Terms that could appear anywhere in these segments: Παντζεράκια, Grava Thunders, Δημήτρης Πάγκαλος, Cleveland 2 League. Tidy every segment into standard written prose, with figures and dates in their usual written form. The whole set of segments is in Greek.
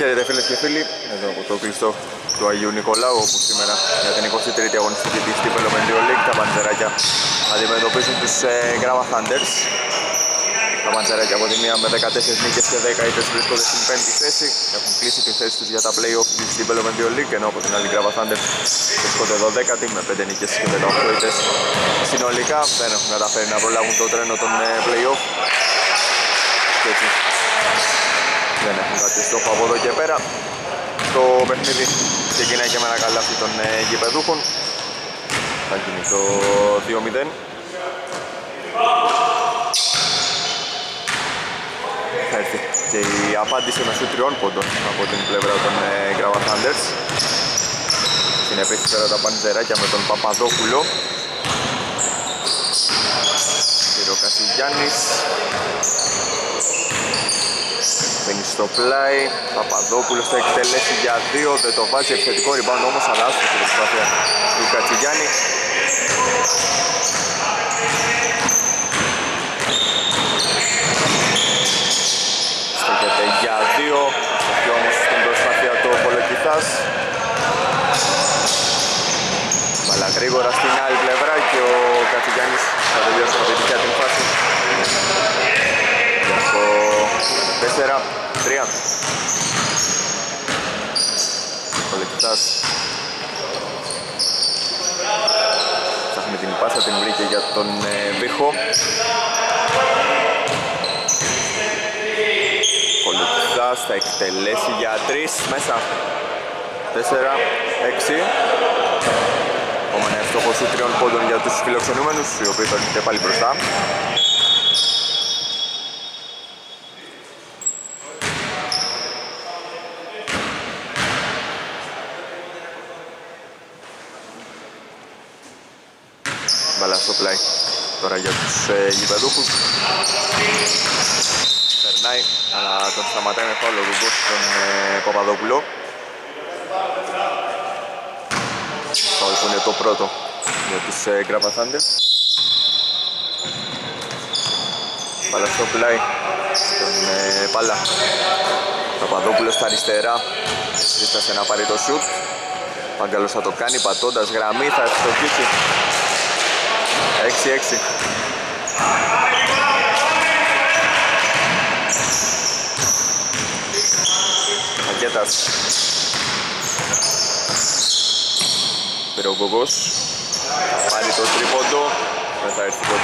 Χαίρετε φίλες και φίλοι, εδώ από το κλειστό του Αγίου Νικολάου, όπου σήμερα για την 23η αγωνιστική της Cleveland 2 League τα Παντζεράκια αντιμετωπίζουν τους Grava Thunders. Τα Παντζεράκια από τη μία με 14 νίκες και 10 ήττες βρίσκονται στην 5η θέση. Έχουν κλείσει τη θέση τους για τα play-off της Cleveland 2 League, ενώ από την άλλη Grava Thunders βρίσκονται 12η με 5 νίκες και 18 ήττες. Συνολικά δεν έχουν καταφέρει να προλάβουν το τρένο των play-off. Δεν έχουν κάτι στόχο από εδώ και πέρα. Το παιχνίδι ξεκινάει και με ένα καλάθι των γηπεδούχων. Θα γίνει το 2-0. Θα έρθει και η απάντηση μεσού 3 πόντων από την πλευρά των Grava Thunders. Είναι επίσης πέρα τα Παντζεράκια με τον Παπαδόπουλο, κύριο Κασιγιάννης. Μπαίνει στο πλάι, Παπαδόπουλος θα εκτελέσει για 2, δεν το βάζει, επιθετικό rebound όμως, αλλά άσχετη προσπάθεια του Κατσιγιάννη. Στέκεται για 2, και όμως στην προσπάθεια το Πολοκυθάς. Μπαλά γρήγορα στην άλλη πλευρά και ο Κατσιγιάννης θα τελειώσει την επιθετικά την φάση. 4-3. Πολεκυθάς ψάχνει την πάσα, την βρήκε για τον Βίχο. Πολεκυθάς θα εκτελέσει για 3 μέσα. 4-6. Επόμενα εύστοχο σου 3 πόντων για τους φιλοξενούμενους, οι οποίοι θα έρχονται πάλι μπροστά. Μπαλά στο πλάι τώρα για τους γηπεδούχους. Περνάει, αλλά τον σταματάει με φάουλ ο Γκουγκός στον Παπαδόπουλο. Φάουλ που είναι το πρώτο για τους Grava Thunders. Μπαλά στο πλάι στον Πάλα. Παπαδόπουλο στα αριστερά, ζήτασε να πάρει το σιούτ. Πάγκαλος θα το κάνει πατώντας γραμμή, θα ευστοχίσει. 6-6. Αγκέτας. Πήρε ο Γκογκός. Πάρει το τρίποντο. Δεν θα έρθει το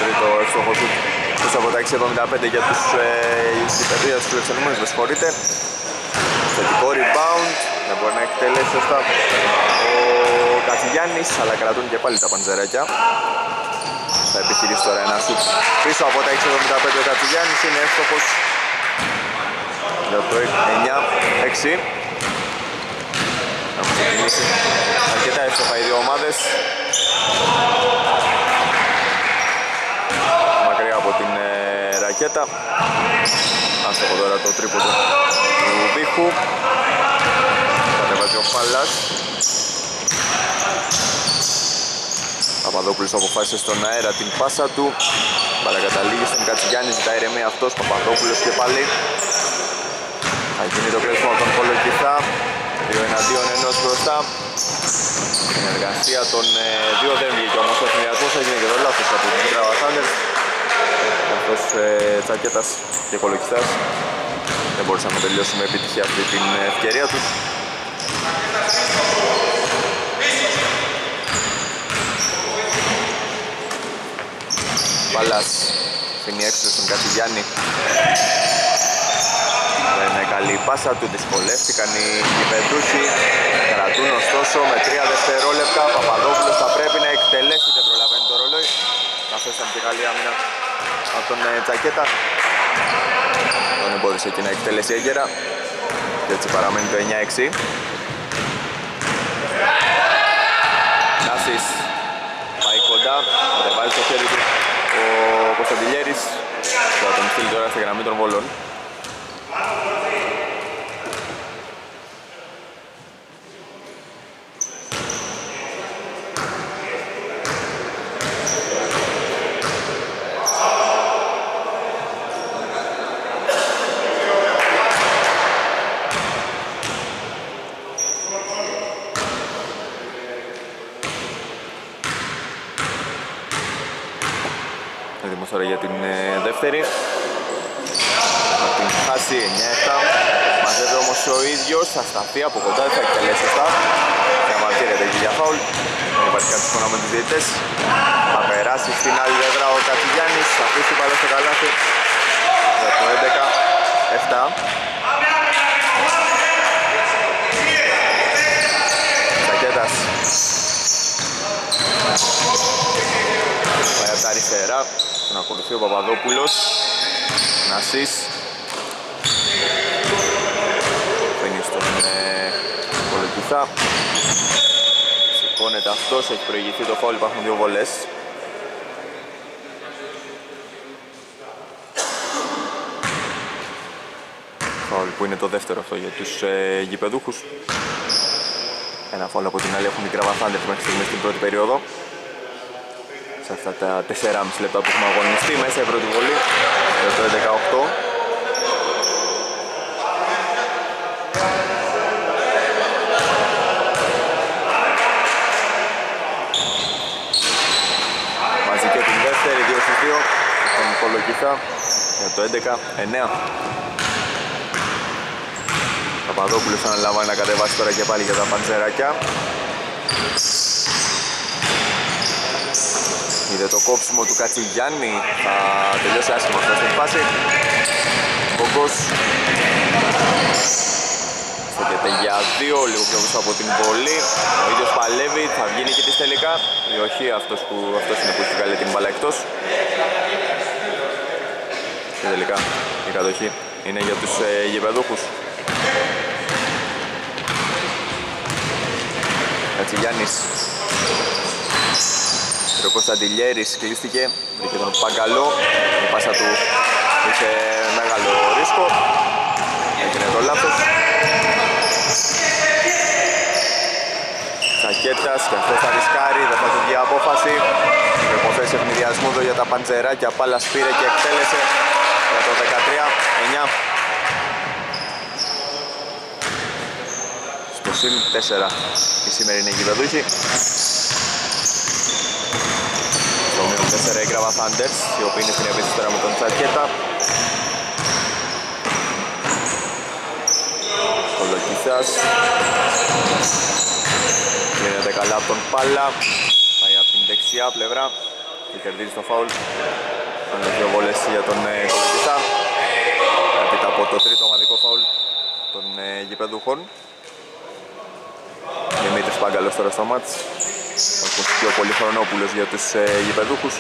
τρίτο εύστοχο του. Τους από τα 6.75 για τους φιλοξενούμενους, με συγχωρείτε. Θετικό rebound. Δεν μπορεί να εκτελέσει σωστά ο Κατσιγιάννης, αλλά κρατούν και πάλι τα Παντζεράκια. Θα επιχειρήσει τώρα ένα σουτ πίσω από τα 6.75 ο Κατσιγιάννης, είναι εύστοχος για το 9-6. Έχουν ξεκινήσει αρκετά εύστοχα οι δύο ομάδες, μακριά από την ρακέτα. Άστοχο τώρα το τρίποντο του Βίχου, κατεβάζει ο Φάλλας. Παπαδόπουλος αποφάσισε στον αέρα την πάσα του. Παρακαταλήγει στον Κατσιγιάννη, ζητάει ηρεμία αυτός. Παπαδόπουλος και πάλι. Θα γίνει το κρέσμα από τον Πολοκυθά. 2-1-2-1 μπροστά. Στην εργασία των δύο δεν βγήκε όμως ο εθνιασμός. Θα γίνει και το λάθος από την Grava Thunders. Καθώς Τσακέτας και Πολοκυθάς δεν μπορούσαν να τελειώσουν με επιτυχία αυτή την ευκαιρία τους. Παλάς φύνει έξω στον Κατσιγιάννη. Δεν είναι καλή η πάσα του, δυσκολεύτηκαν οι γηπεδούχοι. Κρατούν ωστόσο με 3 δευτερόλεπτα. Παπαδόπουλος θα πρέπει να εκτελέσει, δεν προλαβαίνει το ρολόι. Καθώς ήταν και καλή άμυνα από τον Τσακέτα, τον εμπόδισε και να εκτελέσει έγκαιρα. Και έτσι παραμένει το 9-6. Νάσης πάει κοντά, κατεβάζει το χέρι του ο Κωνσταντιλιέρης, θα τον στείλει τώρα στη γραμμή των βολών. Η Δημοσόρα για την δεύτερη. Θα την χάσει 9-7. Μαζεύει όμως ο ίδιος, θα σταθεί από κοντά, θα εκτελέσει αυτά. Διαμαρτύρεται εκεί για φάουλ. Υπάρχει κάτι σχόλιο με τους διαιτητές. Θα περάσει στην άλλη δεδρά ο Κατσιγιάννης. Θα αφήσει πάλι στο καλάθι. Για το 11-7. Πάει από τα αριστερά, τον ακολουθεί ο Παπαδόπουλος. Νασίς φαίνει στον Κολοκυθά. Σηκώνεται αυτός, έχει προηγηθεί το φάουλ, υπάρχουν δύο βολές. Φάουλ που είναι το δεύτερο αυτό για τους γηπεδούχους. Ένα φάουλ από την άλλη έχουν οι Grava Thunders μέχρι στιγμή στην πρώτη περίοδο. Σε αυτά τα 4,5 λεπτά που έχουμε αγωνιστεί, μέσα η πρώτη βολή για το 18. Μαζί και την δεύτερη, 2-2 στον Κολοκυθά για το 11-9. Παπαδόπουλος αναλαμβάνει να κατεβάσει τώρα και πάλι για τα Παντζεράκια. Είδε το κόψιμο του Κατσιγιάννη, θα τελειώσει άσχημα αυτό στην φάση. Μπογκός στέκεται για 2, λίγο πιο πίσω από την βολή. Ο ίδιος παλεύει, θα βγει νικητής τελικά. Ή όχι, αυτός είναι που βγάλε την μπάλα εκτός. Και τελικά η κατοχή είναι για τους γηπεδούχους. Κατσιγιάννης. Ο Κωνσταντιλιέρης κλείστηκε, βρήκε τον Παγκαλό. Η πάσα του είχε μεγάλο ρίσκο. Έγινε το λάθος. Τσακέτας και αυτό θα ρισκάρει, δεν θα του βγει απόφαση. Προϋποθέσεις ευνηδιασμού εδώ για τα Παντζεράκια. Πάλα σπήρε και εκτέλεσε για το 13-9. Στο συν 4 η σημερινή γηπεδούχη. Τέσσερα η Grava Thunders, οι οποίοι είναι στην επίθεση τώρα με τον Τσακέτα. Κολοκυθάς. Γίνεται καλά από τον Πάλα. Πάει από την δεξιά πλευρά και κερδίζει το φάουλ. Κάνει δύο βόλες για τον Κολοκυθά. Έπειτα από το τρίτο ομαδικό φάουλ των γηπεδούχων. Δημήτρης Πάγκαλος τώρα στο μάτς. Όπως και ο Πολυχρονόπουλος για τους γηπεδούχους.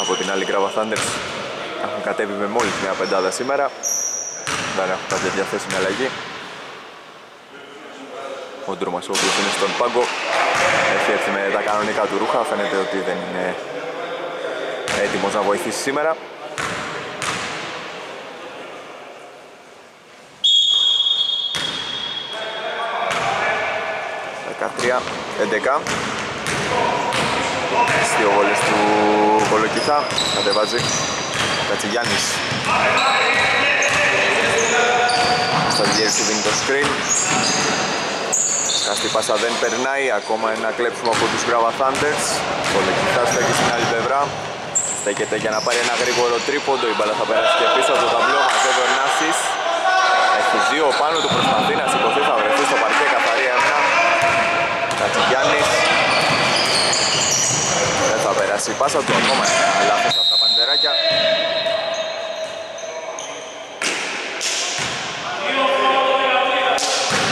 Από την άλλη Grava Thunders έχουν κατέβει με μόλις μια πεντάδα σήμερα. Δεν έχουν κάποια διαθέσιμη αλλαγή. Ο Ντρούμας, ο οποίος είναι στον πάγκο, έχει έρθει με τα κανονικά του ρούχα. Φαίνεται ότι δεν είναι έτοιμος να βοηθήσει σήμερα. Στις δύο βόλες του Κολοκυθά κατεβάζει Κατσιγιάννης. Στα διέρηση του δίνει το screen. Κάστη πάσα δεν περνάει, ακόμα ένα κλέψιμο από τους Grava Thunders. Κολοκυθά στέκει στην άλλη πλευρά. Στέκεται για να πάρει ένα γρήγορο τρίποντο, η μπάλα θα περάσει και πίσω από το ταμπλό. Μαζεύει ο Νάσης. Έχει δύο πάνω του, προσπαθεί να σηκωθεί, θα βρεθεί στο παρκέ, καθαρή άμυνα. Κατσιγιάννης, δεν θα περάσει η πάσα του, ακόμα ένα λάθος από τα Παντζεράκια.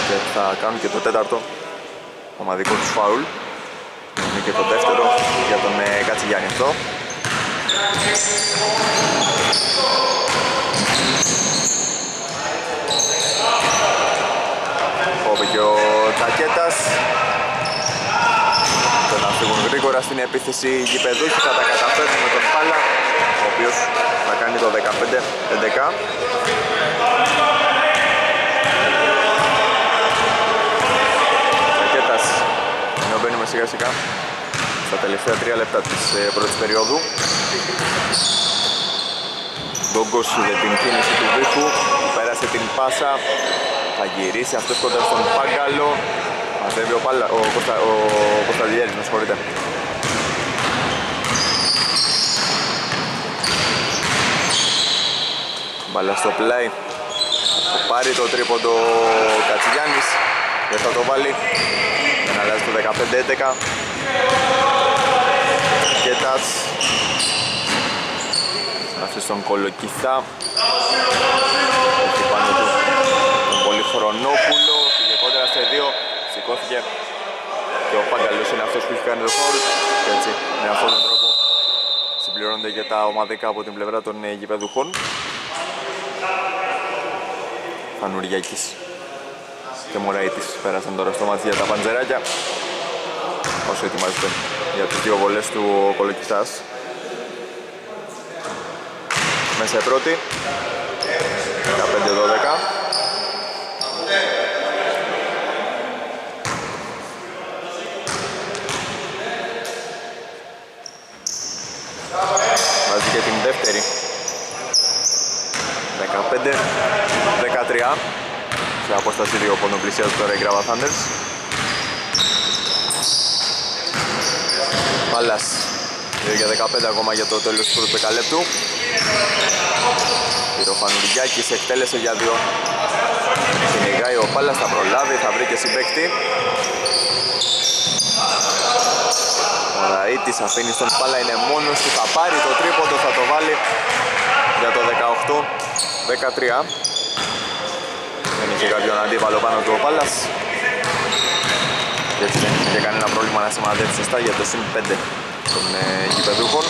Και θα κάνουν και το τέταρτο ομαδικό τους φάουλ. Είναι και το δεύτερο για τον Κατσιγιάννη αυτό. Κόβει και ο Τσακέτας. Φύγουν γρήγορα στην επίθεση γηπεδούχοι, θα τα καταφέρνουν με τον Πάλα, ο οποίος θα κάνει το 15-11. Τσακέτας, ενώ μπαίνουμε σιγά σιγά στα τελευταία 3 λεπτά της πρώτης περίοδου. Γκόγκος με την κίνηση του Βίχου, πέρασε την πάσα, θα γυρίσει αυτός κοντά στον Πάγκαλο. Μαζεύει ο Κωνσταντιλιέρης, με συγχωρείτε. Μπαλά στο πλάι. Θα πάρει το τρίποντο Κατσιγιάννης. Δεν θα το βάλει. Δεν αλλάζει το 15-11. Και τας. Αυτή στον Κολοκυθά. Έχει πάνω του τον Πολυχρονόπουλο. Πήγε κόντρα σε δύο. Σηκώθηκε. Και ο Πάγκαλος είναι αυτός που έχει κάνει το φαουλ. Και έτσι με αυτόν τον τρόπο συμπληρώνονται και τα ομαδικά από την πλευρά των γηπεδουχών. Φανουριακής και Μωραήτης πέρασαν τώρα στο μάτι για τα Παντζεράκια, όσο ετοιμάζεται για τις δύο βολές του ο Κολοκυθάς. Μέσα η πρώτη 15-12. Βάζει και την δεύτερη 15-13. Σε απόσταση 2 πόντων πλησιάζει τώρα η Grava Thunders. Παλάς 2 για 15 ακόμα για το τέλος του πρώτου δεκαλέπτου. Φανουργιάκης εκτέλεσε για 2. Συνηγάει ο Πάλας, θα προλάβει, θα βρει και συμπαίκτη. Ο Ραΐτης αφήνει στον Πάλα, είναι μόνος του, θα πάρει το τρίποντο, θα το βάλει για το 18-13. Δεν είχε κάποιον αντίπαλο πάνω του ο Πάλας. Και έτσι δεν είχε και κανένα πρόβλημα να σημαδεύει σωστά για το συν 5 των γηπεδούχων.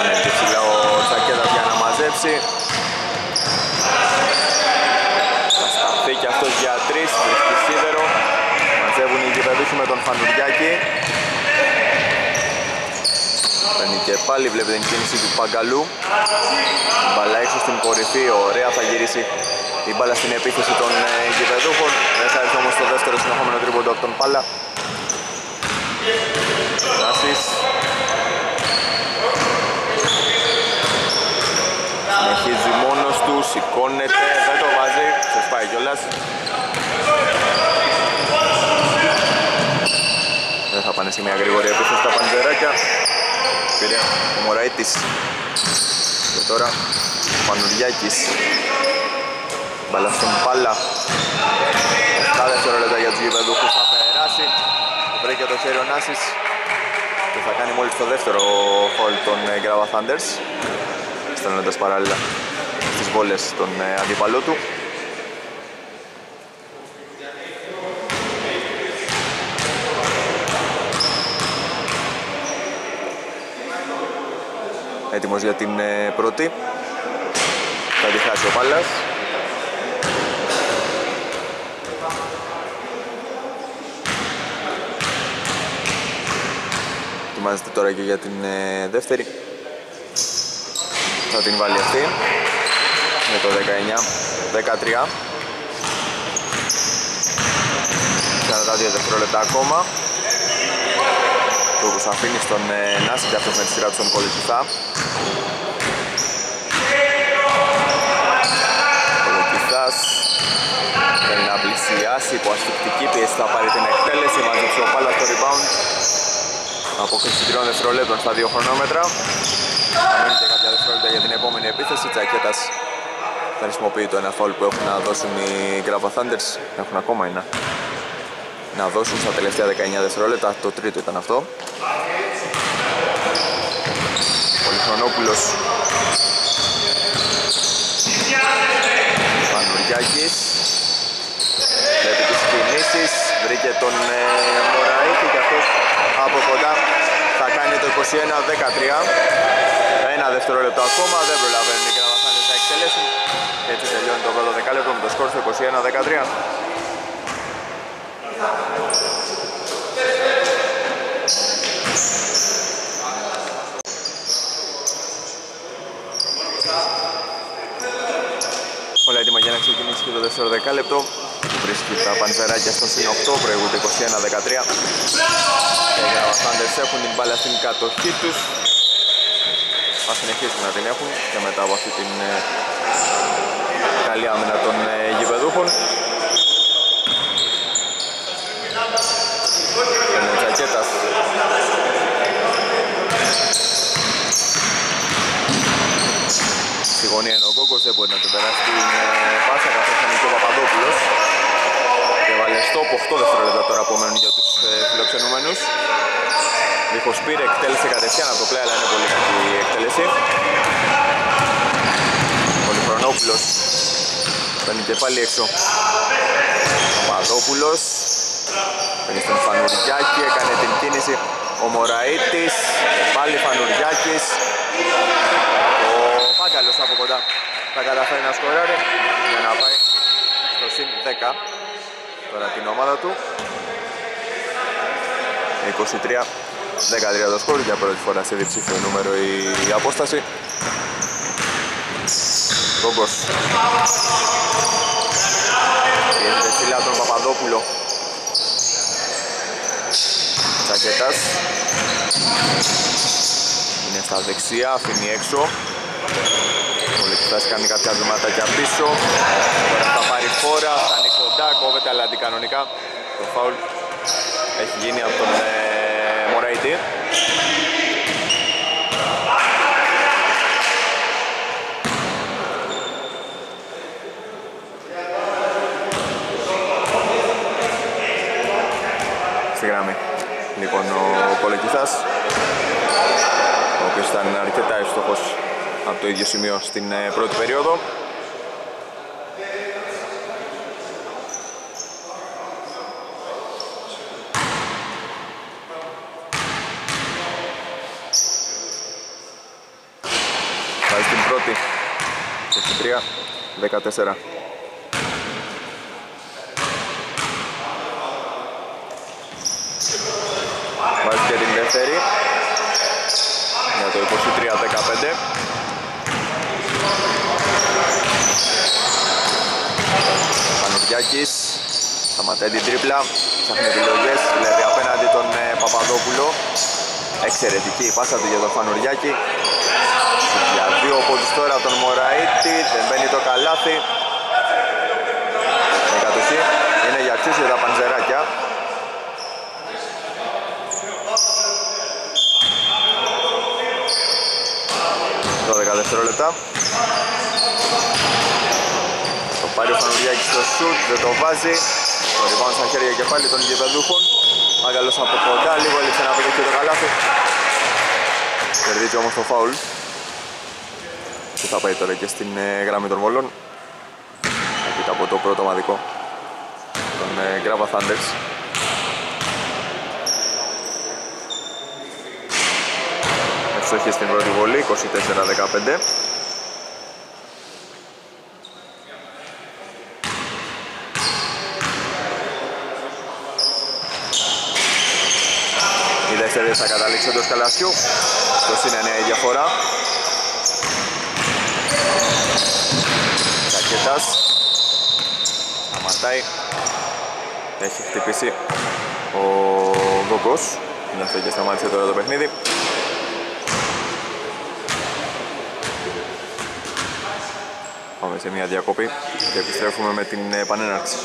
Ανέβηκε ψηλά ο Τσακέδας για να μαζέψει. Θα σταθεί και αυτός για 3, βρίσκει σίδερο. Μαζεύουν οι γηπεδούχοι με τον Φανουργιάκη. Παίρνει και πάλι, βλέπει την κίνηση του Παγκαλού. Η μπαλά έξω στην κορυφή, ωραία, θα γυρίσει η μπάλα στην επίθεση των γηπεδούχων. Μέσα έρθει όμως το δεύτερο συνεχόμενο τρίποντο από τον Πάλα. Νάσης. Συνεχίζει μόνος του, σηκώνεται, δεν το βάζει, ξεσπάει κιόλας. Δεν θα πάνε σε μια γρήγορη επίθεση στα Παντζεράκια. Πήρε ο Μωραήτης. Και τώρα ο Πανουριάκης. Μπαλά στον Πάλα. 7 δευτερόλεπτα για τους γηπεδούχους, θα περάσει. Βρήκε το χέρι ο Νάσης και θα κάνει μόλις το δεύτερο φαουλ των Grava Thunders, στέλνοντας παράλληλα στις βόλες τον αντίπαλό του. Έτοιμος για την πρώτη. Θα τη χάσει ο Πάλας. Ετοιμάζεται τώρα και για την δεύτερη. Θα την βάλει αυτή. Με το 19-13. 42 δευτερόλεπτα ακόμα. Που αφήνει στον Νάση και αυτός με τη σειρά του στον Κολοκυθά. Κολοκυθάς θέλει να πλησιάσει, υποασφυκτική πίεση, θα πάρει την εκτέλεση, μαζέψει ο Πάλας το rebound. Απόκριση 3 δευτερολέπτων στα 2 χρονόμετρα. Αμένει και κάποια δευτερόλεπτα για την επόμενη επίθεση. Τσακέτας θα χρησιμοποιεί το ένα φαουλ που έχουν να δώσουν οι Grava Thunders. Έχουν ακόμα ένα να δώσουν στα τελευταία 19 δευτερόλεπτα, το τρίτο ήταν αυτό. Πολυχρονόπουλος. Πανουργιάκης. Βλέπει τις κινήσεις, βρήκε τον Μωραήτη και αυτός από κοντά θα κάνει το 21-13. Ένα δευτερόλεπτο ακόμα, δεν προλαβαίνουν οι Grava Thunders να εκτελέσουν. Έτσι τελειώνει το πρώτο δεκάλεπτο με το σκορ στο 21-13. Όλα έτοιμα για να ξεκινήσει και το δεύτερο δεκάλεπτο. Βρίσκει τα Παντζεράκια στο συν 8, προηγούνται 21-13. Οι Grava Thunders έχουν την μπάλα στην κατοχή τους. Θα συνεχίσουν να την έχουν και μετά από αυτή την καλή άμυνα των γηπεδούχων. Τσακέτας. δεν μπορεί να το περάσει την πάσα, καθώς είναι και ο Παπαδόπουλος. Και βάλε στόπ, 8 δευτερόλεπτα τώρα απομένουν για τους φιλοξενούμενους. Δίχως πήρε, εκτέλεσε κατευθείαν από το πλάι, αλλά είναι πολύ κακή η εκτέλεση. Ο Λιφρονόπουλος παίρνει και πάλι έξω. Παπαδόπουλος παίρνει στον Φανουριάκη, έκανε την κίνηση. Ο Μωραήτης, πάλι Φανουριάκης. Ο Πάγκαλος από κοντά θα καταφέρει να σκοράρει για να πάει στο συν 10 τώρα την ομάδα του. 23-13 το σκορ, για πρώτη φορά σε διψήφιο νούμερο η απόσταση. Κόγκος πιέζεται ψηλά τον Παπαδόπουλο. Τσακετάς είναι στα δεξιά, αφήνει έξω. Ο Λεπιστάς κάνει κάποια βηματάκια πίσω. Τώρα θα πάρει φόρα, φτάνει κοντά, κόβεται, αλλά αντικανονικά το φάουλ έχει γίνει από τον Μωραϊτή. Στη γραμμή λοιπόν ο Πολεκηθάς, ο οποίος ήταν αρκετά εύστοχος από το ίδιο σημείο στην πρώτη περίοδο. Πάει στην πρώτη, 23-14. Βάζει και την δεύτερη για το 23-15. Πανουδιάκης σταματάει την τρίπλα, ψάχνει επιλογές, δηλαδή απέναντι τον Παπαδόπουλο. Εξαιρετική η πάσα του για τον Φανουριάκη. Για δύο πόντους τώρα από τον Μωραήτη, δεν μπαίνει το καλάθι. Η κατοχή είναι για αξίωση για τα Παντζεράκια. Δευτερόλεπτα. Το πάρει ο Φανουριάκης στο σουτ, δεν το βάζει. Το ριμπάουν στα χέρια και πάλι των γηπεδούχων. Μάγκαλος από κοντά, λίγο έλειψε να πετύχει το καλάθι. Κερδίζει όμως το φάουλ. Και θα πάει τώρα και στην γραμμή των βολών. Επίτα από το πρώτο μαδικό των Grava Thunders. Εξοχή στην πρώτη βολή, 24-15. Η δεύτερη θα καταλήξει εντός καλαθιού, το είναι 9 η διαφορά. Τσακετάς σταματάει, έχει χτυπήσει ο Γκόγκος, γι' αυτό και σταμάτησε τώρα το παιχνίδι. Πάμε σε μια διακοπή και επιστρέφουμε με την επανέναρξη.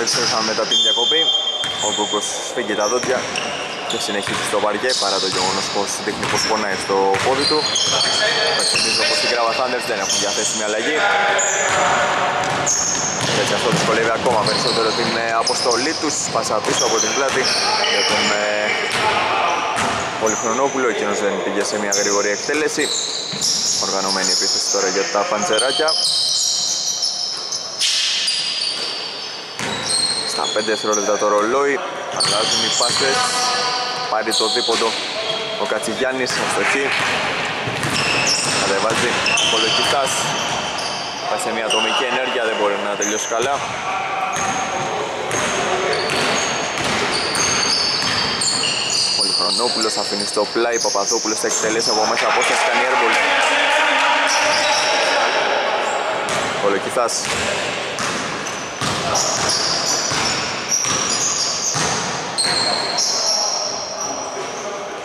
Επιστρέφαμε μετά την διακοπή. Ο Κούκος σφίγγει τα δόντια και συνεχίζει στο παρκέ, παρά το γεγονός πως δείχνει πως πονάει στο πόδι του. Υπενθυμίζω πως οι Grava Thunders δεν έχουν διαθέσιμη αλλαγή. Έτσι αυτό δυσκολεύει ακόμα περισσότερο την αποστολή τους. Πάσα πίσω από την πλάτη για τον Πολυχρονόπουλο, εκείνος δεν πήγε σε μια γρήγορη εκτέλεση. Οργανωμένη επίθεση τώρα για τα Παντζεράκια. Στα 5 δευτερόλεπτα το ρολόι, αλλάζουν οι πάσες. Πάρει το δίποντο ο Κατσιγιάννης, αστοχή. Κατεβάζει ο Πολεκηθάς. Πάει σε μια ατομική ενέργεια, δεν μπορεί να τελειώσει καλά. Παπαδόπουλος αφήνει στο πλάι, Παπαδόπουλος θα εκτελέσει από μέσα από όσα κάνει έρμπολ. Πολεκηθάς.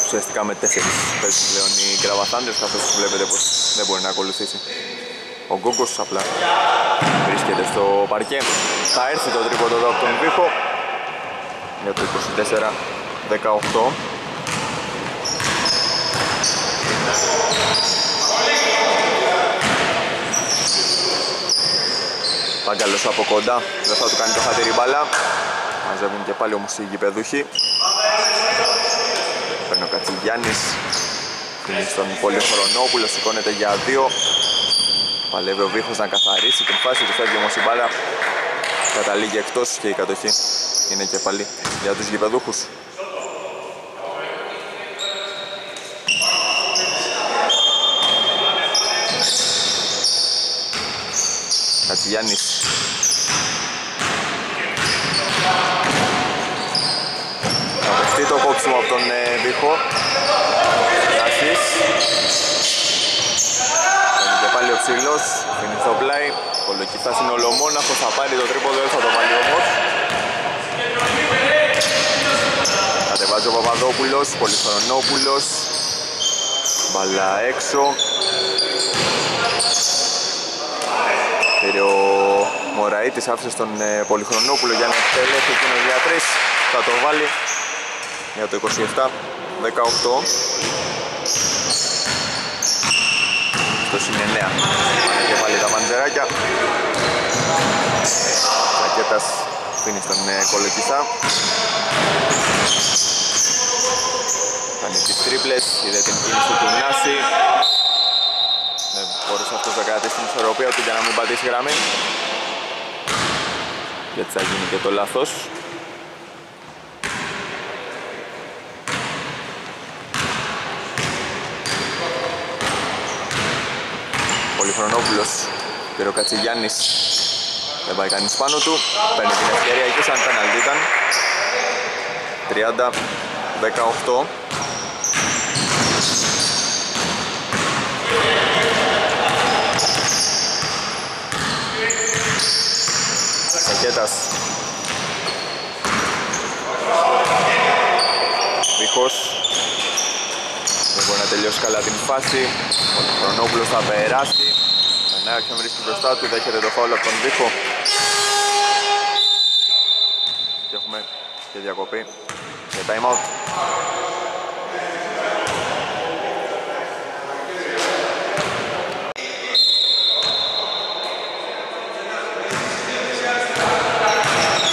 Ουσιαστικά με 4 παίζουν πλέον οι Grava Thunders, καθώς βλέπετε πως δεν μπορεί να ακολουθήσει. Ο Γκόγκος απλά βρίσκεται στο παρκέ. Θα έρθει το τρίποντο εδώ από τον Βίχο για το 24-18. Πάγκαλος από κοντά, δεν θα του κάνει το χατήρι μπάλα. Μαζεύουν και πάλι όμως οι γηπεδούχοι. Παίρνει ο Κατσιγιάννης, φύγει στον Πολυχρονόπουλο, σηκώνεται για δύο. Παλεύει ο Βίχος να καθαρίσει την φάση, του φεύγει όμως η μπάλα. Καταλήγει εκτός και η κατοχή είναι και πάλι για τους γηπεδούχους. Κατσιγιάννης. Θα δεχτεί το κόψιμο από τον Βίχο. Κασίς. Και πάλι ο ψηλός, φύνει στο πλάι. Κολοκυθάς είναι ολομόναχος, θα πάρει το τρίποδο, θα το βάλει όμως. Κατεβάζει ο Παπαδόπουλος, Πολυχρονόπουλος. Μπαλά έξω. Πήρε ο Μωραήτης, άφησε στον Πολυχρονόπουλο για να εκτελέσει εκείνο για 3. Θα το βάλει για το 27-18. Στο συν 9. Πάνε και πάλι τα Παντζεράκια. Κακέτας πίνει στον Κολοκυθά. Κάνει τις τρίπλες, είδε την κίνηση του Νάση. Μπορούσε αυτός να κρατήσει την ισορροπία του για να μην πατήσει γραμμή. Και έτσι θα γίνει και το λάθος. Πολυχρονόπουλος, πήρε ο Κατσιγιάννης. Δεν πάει κανείς πάνω του. Παίρνει την ευκαιρία εκεί σαν πέναλτι ήταν. 30-18. Κακέτας. Βίχος. Δεν μπορεί να τελειώσει καλά την φάση. Ο Πολυχρονόπουλος θα περάσει. Ανάκιο βρίσκει μπροστά του, δέχεται το φάουλ από τον Βίχο. Και έχουμε και διακοπή και time out.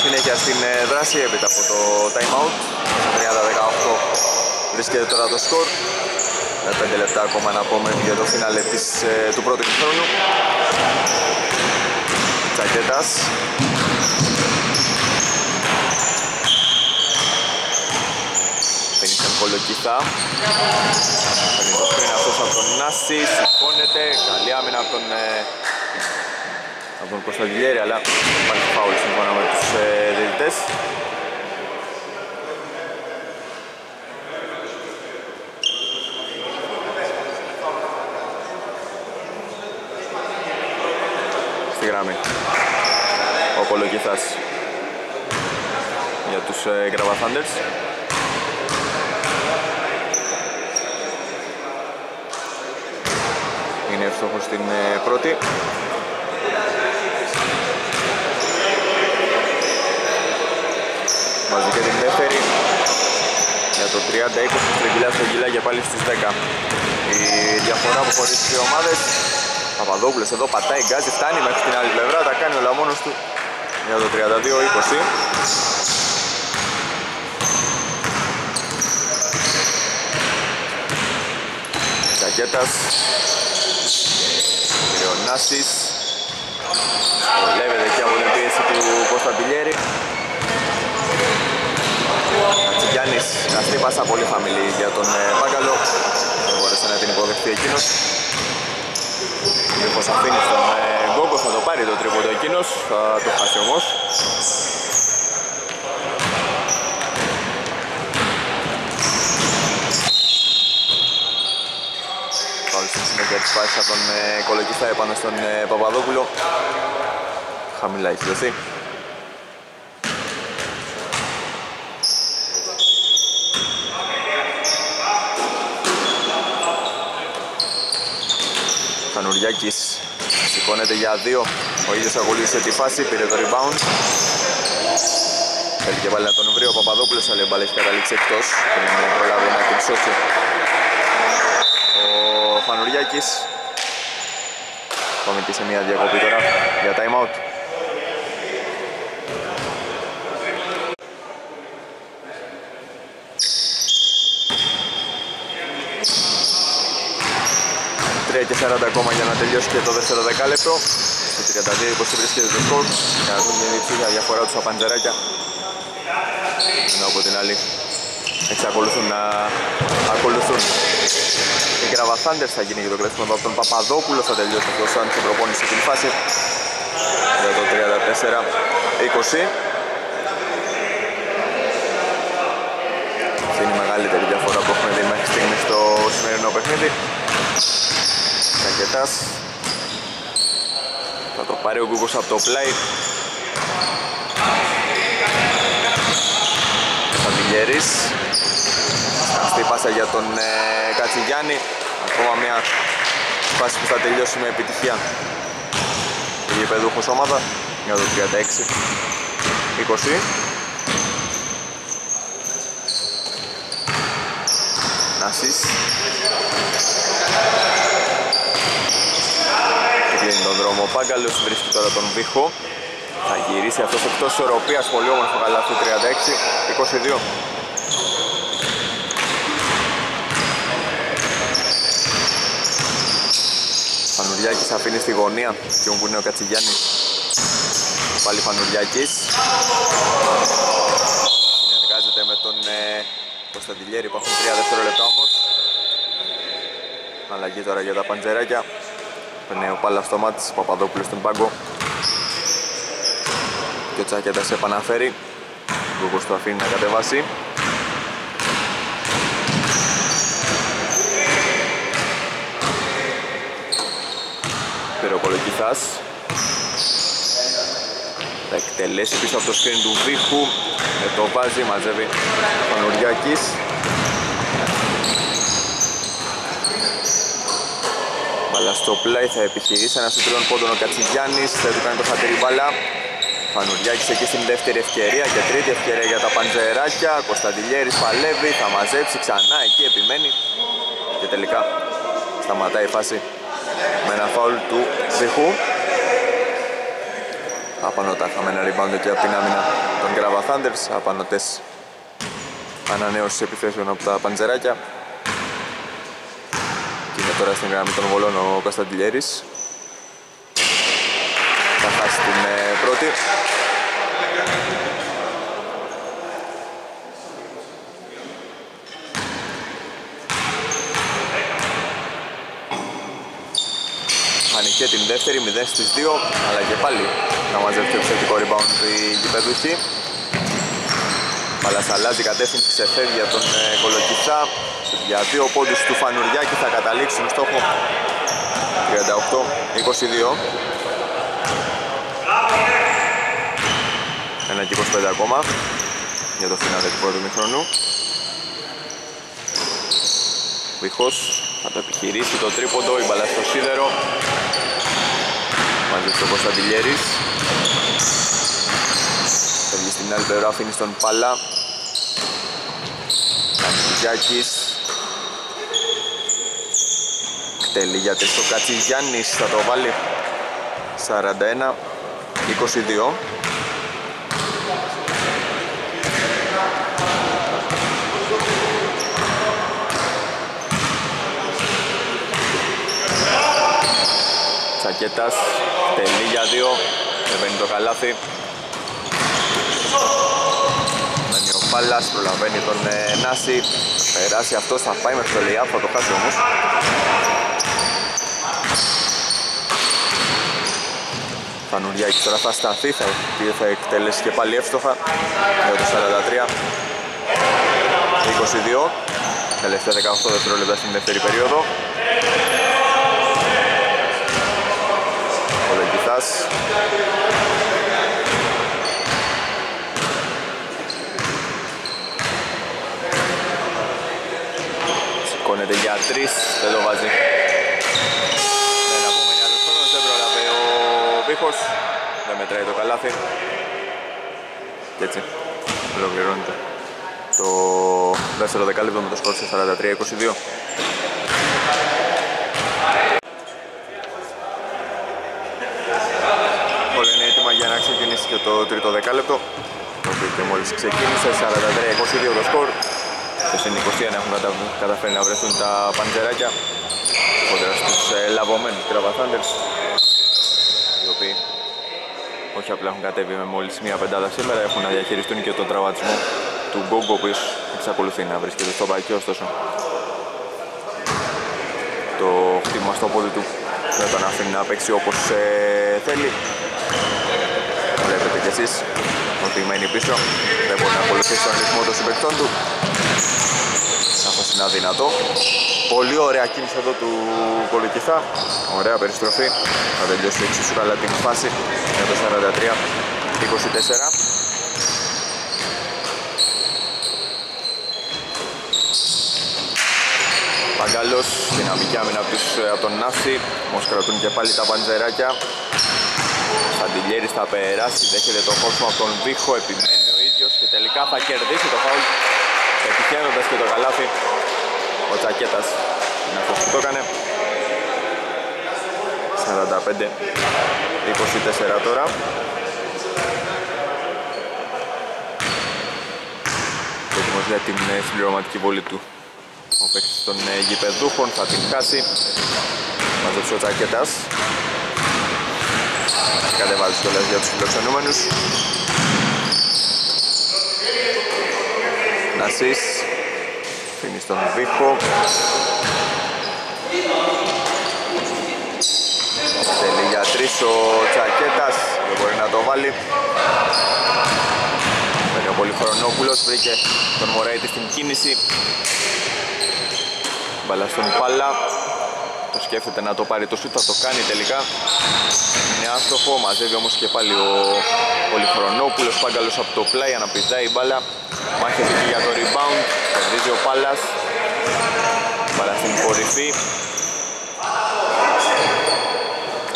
Συνέχεια στην δράση, έπειτα από το time out. 30-18 βρίσκεται τώρα το σκορ. Με 5 λεπτά ακόμα να πούμε για το φινάλε του πρώτου χρόνου. Τσακέτας. Παίρνει τον Κολοκυθά. Παίρνει το πριν αυτός από τον Νάση, σηκώνεται. Καλή άμυνα από τον Κωνσταντιλιέρη, αλλά υπάρχει φάουλ σύμφωνα με τους διαιτητές. Ο Κολοκυθάς για τους Grava Thunders. Είναι εύστοχος στην πρώτη. Μαζί και την δεύτερη. Για το 30-20 στρογγυλά στρογγυλά και πάλι στις 10. Η διαφορά που χωρίζει τις δύο ομάδες. Παπαδόπουλος εδώ πατάει γκάζι, φτάνει μέχρι την άλλη πλευρά, τα κάνει όλα μόνος του για το 32-20. Κακέτας, Κρεωνάσης, βολεύεται και από την πίεση του Κωνσταντιλιέρη. Κατσιγιάννης, αυτή πάσα πολύ χαμηλή για τον Πάγκαλο, δεν μπόρεσε να την υποδεχτεί εκείνος. Μήπως αφήνει στον Γκόγκο, θα το πάρει το τρίποντο εκείνος, θα το χάσει όμως. Πάλι στη συνέχεια της φάσης από τον Κολοκυθά επάνω στον Παπαδόπουλο. Χαμηλά έχει δοθεί. Κανουριάκης σηκώνεται για δύο. Ο ίδιος ακολούθησε τη φάση, πήρε το rebound. Θέλει και πάλι να τον βρει ο Παπαδόπουλος, αλλά η μπάλα έχει καταλήξει εκτός. Πριν προλάβει να την σώσει ο Μανουριάκης. Πάμε και σε μια διακοπή τώρα για time out. Και 40 ακόμα για να τελειώσει και το δεύτερο δεκάλεπτο. Στο 32 πως βρίσκεται το σκορ. Για να δούμε την υψηλή διαφορά τους στα Παντζεράκια. Ενώ από την άλλη εξακολουθούν να ακολουθούν. Η Grava Thunders θα γίνει και το κρατήμα από τον Παπαδόπουλο. Θα τελειώσει το σαν και προπόνηση στην φάση. Για το 34-20. Αυτή είναι η μεγαλύτερη διαφορά που έχουμε δει μέχρι στιγμή στο σημερινό παιχνίδι. Κακετάς. Θα το πάρει ο Κούκος από το πλάι. Θα την γερείς. Αυτή η πάσα για τον Κατσιγιάννη. Ακόμα μια φάση που θα τελειώσει με επιτυχία η γηπεδούχος ομάδα. Για το 36-20. Νασίς. Κλείνει τον δρόμο ο Πάγκαλος, βρίσκει τώρα τον Βίχο. Θα γυρίσει αυτός εκτός ισορροπίας, πολύ όμορφο καλάθι, 36-22. Φανουριάκης αφήνει στη γωνία ποιον που είναι ο Κατσιγιάννης. Πάλι Φανουριάκης. Συνεργάζεται με τον Κωνσταντιλιέρη, υπάρχουν 3 δευτερόλεπτα όμως. Αλλαγή τώρα για τα Παντζεράκια. Είναι ο Πάλας στο μάτς, Παπαδόπουλος στον πάγκο. Και ο Τσάκετας επαναφέρει. Ο Γκούγκος το αφήνει να κατεβάσει. Πυροπολοκυθάς. Θα εκτελέσει πίσω από το σκριν του Βίχου. Με το βάζει, μαζεύει ο Πανουριάκης. Στο πλάι θα επιχειρήσει ένα σουτ τριών πόντων ο Κατσιγιάννης. Θα του κάνει το χατήρι μπάλα. Φανουριάκης εκεί στην δεύτερη ευκαιρία και τρίτη ευκαιρία για τα Παντζεράκια. Κωνσταντιλιέρης παλεύει, θα μαζέψει ξανά εκεί, επιμένει. Και τελικά σταματάει η φάση με ένα φάουλ του Ζυχού. Απάνω τα χαμένα rebound και από την άμυνα των Grava Thunders. Απανωτές ανανέωσης επιθέσεων από τα Παντζεράκια. Τώρα στην γραμμή των βολών ο Κωνσταντιλιέρης. Θα χάσει την πρώτη. Ανήκε την δεύτερη, 0 στις 2, αλλά και πάλι να μαζεύει το επιθετικό rebound η γηπεδούχη. Παλάς αλλάζει κατεύθυνση, ξεφεύγει για τον Κολοκυθά. Για δύο πόντους του Φανουριάκη θα καταλήξουν στόχο 38-22. Ένα και 25 ακόμα για το φινάλε του πρώτου μηχρονού. Βυχός θα το επιχειρήσει το τρίποντο, η μπαλά στο σίδερο. Μαζεύει ο Κωνσταντιλιέρης. Φεύγει στην άλλη πλευρά, αφήνει στον Παλά. Κατσιγιάκης. Τέλει για το Κατσιγιάννης, θα το βάλει 41-22. Τσακέτας, τελεί για 2, δεν μπαίνει το καλάθι. Μένει ο Πάλας, προλαβαίνει τον Νάση, περάσει αυτός, θα πάει μέχρι το lay-up, θα το χάσει όμως. Φανουριάκης τώρα θα σταθεί, θα εκτελέσει και πάλι εύστοχα για το 43-22. Τελευταία 18 δευτερόλεπτα στην δεύτερη περίοδο. Ο Λεγκυθάς. Σηκώνεται για 3, δεν το βάζει. Δεν μετράει το καλάθι και έτσι ολοκληρώνεται το δεύτερο δεκάλεπτο με το σκορ 43-22. ξεκινήσει και το τρίτο δεκάλεπτο. Και μόλις ξεκίνησε, 43-22 το σκορ. Και στην 21 έχουν καταφέρει να βρεθούν τα Παντζεράκια κοντά στους λαβωμένους Grava Thunders, οι οποίοι όχι απλά έχουν κατέβει με μόλις μία πεντάδα σήμερα, έχουν να διαχειριστούν και τον τραυματισμό του Γκόγκο, που εξακολουθεί να βρίσκεται στο μπακί. Ωστόσο, το χτύπημα στο πόδι του δεν τον αφήνει να παίξει όπως θέλει. Βλέπετε κι εσείς ότι μένει πίσω, δεν μπορεί να ακολουθήσει τον ρυθμό των συμπαικτών του. Σαφώς είναι αδυνατό. Πολύ ωραία κίνηση εδώ του Κολοκυθά. Ωραία περιστροφή. Θα τελειώσει εξίσου καλά την φάση για το 43-24. Παγκαλός, δυναμική άμυνα από τον Νάση. Όμως κρατούν και πάλι τα Παντζεράκια. Σαντιλιέρης θα περάσει, δέχεται το κόσμο από τον Βίχο, επιμένει ο ίδιος και τελικά θα κερδίσει το φάουλ, επιτυχαίνοντας και το καλάθι. Ο Τσακέτας είναι αυτός που το έκανε. 45-24 τώρα. Έτοιμος για την συμπληρωματική βολή του ο παίκτης των γηπεδούχων, θα την χάσει. Μαζέψει ο Τσακέτας. Κατεβάζει το λες για τους φιλοξενούμενους. Νασίς φύνει στον Βίχο. Θέλει για τρεις ο Τσακέτας, δεν μπορεί να το βάλει. Φέρει ο Πολυχρονόπουλος, βρήκε τον Μωραήτη στην κίνηση. Μπαλά στον Πάλα. Το σκέφτεται να το πάρει το σούτ, θα το κάνει τελικά. Είναι άστοχο, μαζεύει όμως και πάλι ο Πολυχρονόπουλος. Πάγκαλος από το πλάι, αναπηδάει η μπάλα. Μάχεται εκεί για το rebound, κερδίζει ο Πάλας. Μπάλα στην κορυφή.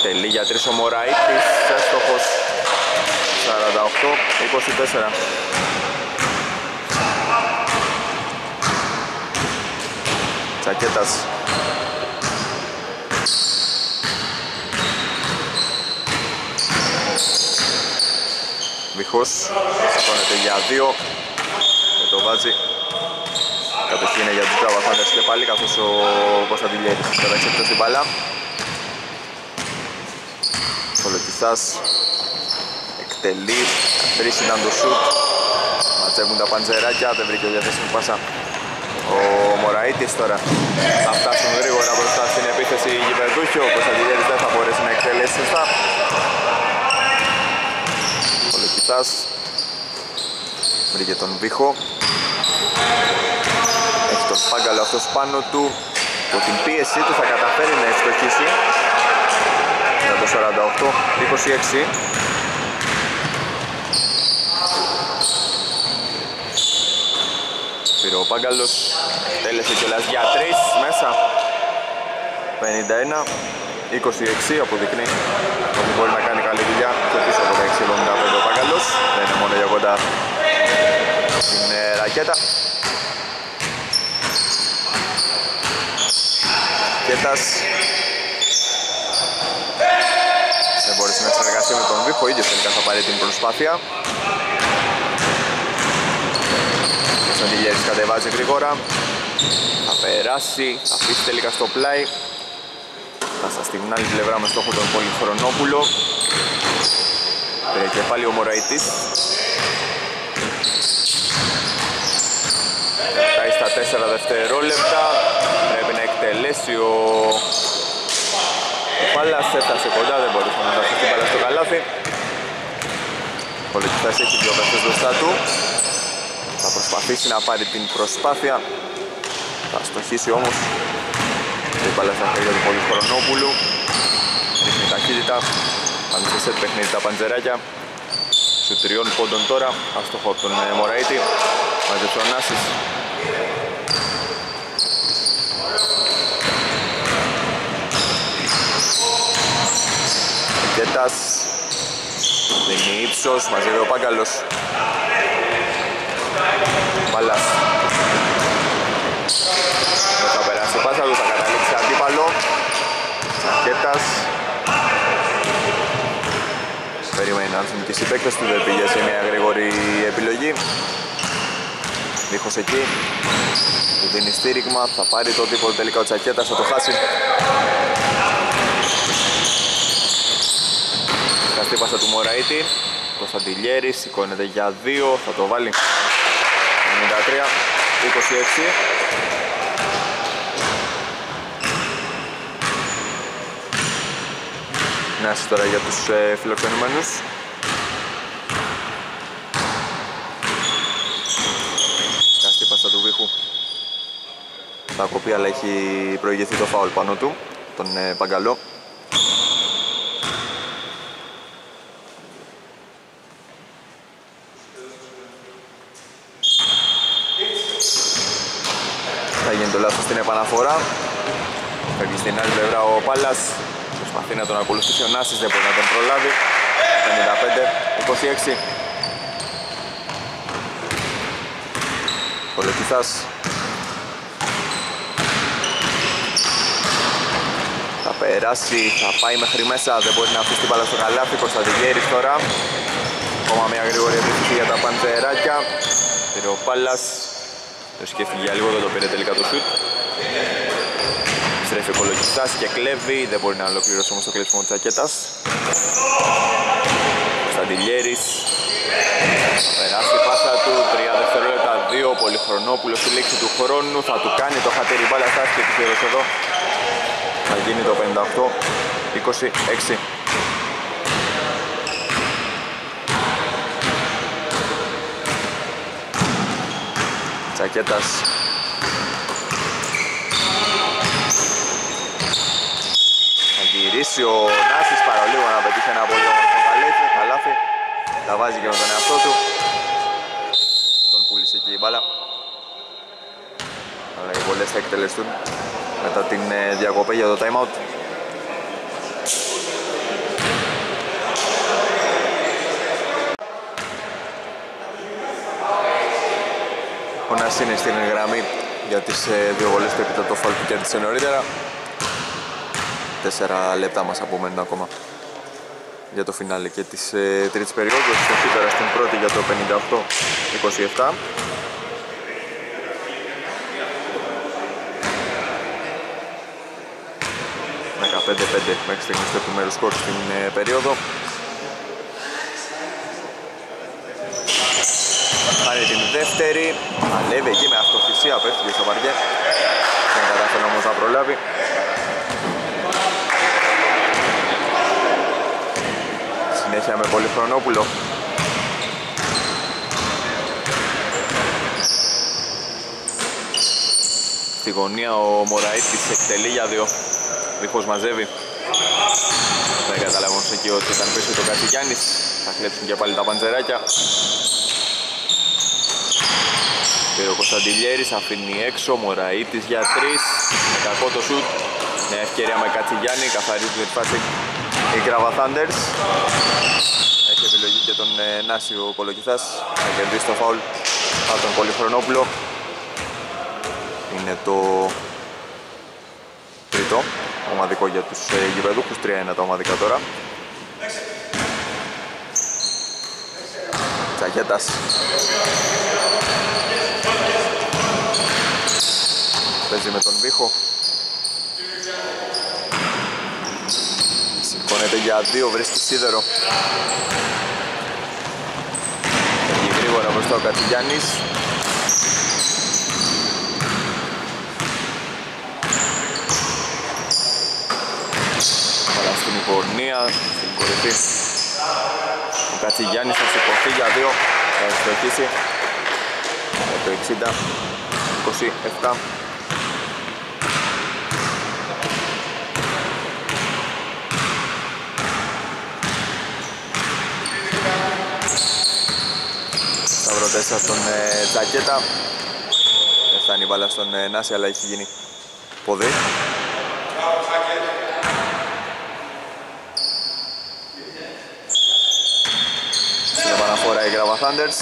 Τελεί για τρεις ο Μωραήτης, άστοχος. 48-24. Τσακέτας. Βυχός σηκώνεται για 2 και το βάζει. Κατοχή είναι για τους Grava Thunders και πάλι, καθώς ο Κωνσταντιλιέρης κατάξει εκτός την μπάλα. Κολοκυθάς εκτελεί, 3 ήταν το σουτ. Ματσεύουν τα Παντζεράκια, δεν βρήκε ο διαθέσιμη πάσα ο Μωραήτης. Τώρα θα φτάσουν γρήγορα μπροστά στην επίθεση οι γηπεδούχοι. Ο Κωνσταντιλιέρης δεν θα μπορέσει να εκτελέσει σωστά. Βρήκε τον Βίχο. Έχει τον Πάγκαλο αυτός πάνω του. Από την πίεση του θα καταφέρει να ευστοχίσει. Για το 48-26. Πήρε ο Πάγκαλος, τέλεσε κιόλας για 3 μέσα. 51-26 αποδεικνύει ότι μπορεί να κάνει καλή δουλειά και πίσω από τα 6-75 ο Πάγκαλος. Δεν είναι μόνο για κοντά την ρακέτα. Κέτας δεν μπορείς να συνεργαστεί με τον Βίχο, ίδιος τελικά θα πάρει την προσπάθεια. Ο Σαντιλιέρης κατεβάζει γρήγορα, θα περάσει, θα αφήσει τελικά στο πλάι. Πάσα στην άλλη πλευρά με στόχο τον Πολυχρονόπουλο. Πήρε και πάλι ο Μωραητής. Κρατάει στα 4 δευτερόλεπτα. Πρέπει να εκτελέσει ο Πάλας. Έφτασε κοντά, δεν μπορούσε να ταυτίσει την μπάλα στο καλάθι. Ο Λεκυθάς έχει δύο παίκτες μπροστά του. Θα προσπαθήσει να πάρει την προσπάθεια. Θα στοχίσει όμως. Η μπάλα στα χέρια του Πολυχρονόπουλου. Ρίχνει ταχύτητα. Πάνε σε σετ παιχνίδι τα Παντζεράκια. Στου 3 πόντων τώρα. Άστοχο από τον Μωραήτη. Μαζέψε ο Νάσης. Κέτας. Δίνει ύψος. Μαζεύει ο Πάγκαλος. Μπάλας. Θα περάσει η πάσα του, θα καταλήξει αντίπαλο. Τσακέτας. περίμενε Άνθιμ και στην παίκταση του δεν πήγε σε μια γρήγορη επιλογή. Δίχως εκεί, του δίνει στήριγμα, θα πάρει το τίποτα τελικά ο Τσακέτας, θα το χάσει. Καστήπασα του Μωραήτη, Κωνσταντιλιέρης, σηκώνεται για 2, θα το βάλει. 93-26. Να είσαι τώρα για τους φιλοξενούμενους. Καστή πάσα του Βίχου. Θα κοπεί αλλά έχει προηγηθεί το φάουλ πάνω του, τον Παγκαλό. Θα γίνει το λάθος στην επαναφορά. Θα γίνει στην άλλη πλευρά ο Πάλλας. Προσπαθεί να τον ακολουθήσει ο Νάσης, δεν μπορεί να τον προλάβει. 55-26. Πολεκυθάς. Θα περάσει, θα πάει μέχρι μέσα, δεν μπορεί να αφήσει την μπάλα στο καλάθι. Κωνσταντιγέρης τώρα. Ακόμα μια γρήγορη επίθεση για τα Παντζεράκια. Πήρε ο Πάλλας. Το σκέφτηκε για λίγο, δεν το πήρε τελικά το σουτ. Στρέφει ο Πολεκυθάς και κλέβει, δεν μπορεί να ολοκληρώσει όμως το κλέψιμο της Τσακέτας. Κωνσταντιλιέρης, θα περάσει η πάσα του, 3 δευτερόλεπτα, 2, Πολυχρονόπουλος στη λέξη του χρόνου, θα του κάνει το χατήρι μπάλα, θα έρθει εδώ. Θα γίνει το 58-26. Τσακέτας. Ο Νάσης παρολίγο να πετύχει ένα πολύ όμορφο καλάθι. Τα βάζει και με τον εαυτό του. Τον πούλησε εκεί η μπάλα. Αλλά οι πολλές θα εκτελεστούν μετά την διακοπή για το time out. Ο Νάσης είναι στην γραμμή για τις δύο βολές του επιθετό φαουλ που κέρδισε νωρίτερα. 4 λεπτά μας απομένουν ακόμα για το φινάλε και της τρίτης περίοδου. Στοχή τώρα στην πρώτη για το 58-27. Με 15-5 μέχρι στιγμής στο επιμέρους σκορ στην περίοδο. Πάρει την δεύτερη, ανέβει εκεί με αυτοθυσία, πέφτει και στα βαριά. Δεν κατάφερε όμως να προλάβει. Συνέχεια με Πολυχρονόπουλο. Στη γωνία ο Μωραήτης εκτελεί για 2. Δίχως μαζεύει. Δεν καταλαβαίνω εκεί ότι ήταν πίσω το Κατσικιάνης. Θα κλέψουν και πάλι τα Παντζεράκια. Και ο Κωνσταντιλιέρης αφήνει έξω. Μωραήτης για 3. Με κακό το σουτ. Μια ευκαιρία με Κατσικιάνη. Καθαρίζουν τη φάση η Grava Thunders. Έχει επιλογή και τον Νάση ο Πολεκυθάς. Θα κερδίσει το φάουλ από τον Πολυχρονόπουλο. Είναι το τρίτο ομαδικό για τους γηπεδούχους. 3-1 τα ομαδικά τώρα. Τσακέτας. Παίζει με τον Βίχο. Σηκώνεται για 2, βρίσκει σίδερο. Έχει γρήγορα μπροστά ο Κατσικιάνης. Παρά στην γωνία, στην κορυφή. Ο Κατσικιάνης θα σηκωθεί για 2, θα ευστοχίσει. Το 60-27. Τέσσερα στον Τσακέτα. Δεν φτάνει η μπάλα στον Νάση, αλλά έχει γίνει ποδή. Στην επαναφορά η Grava Thunders.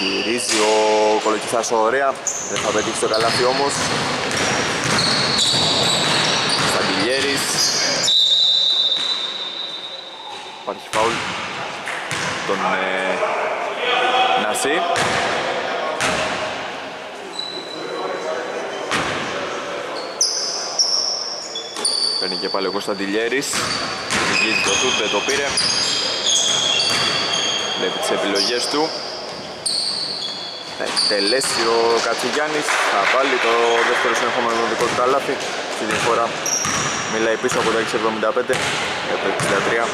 Γυρίζει ο Πολεκυθάς ωραία. Δεν θα πετύχει το καλάθι όμως. Σταντιλιέρης. Υπάρχει φάουλ τον Νασί. Παίρνει και πάλι ο Κωνσταντιλιέρης. Βγίζει το τούπ, δεν το πήρε. Βλέπει τις επιλογές του. Θα εκτελέσει ο Κατσιγιάννης. Θα βάλει το δεύτερο συνεχόμενο δικό του καλάθι. Στη διαφορά μιλάει πίσω από το 6.75. Από το 63,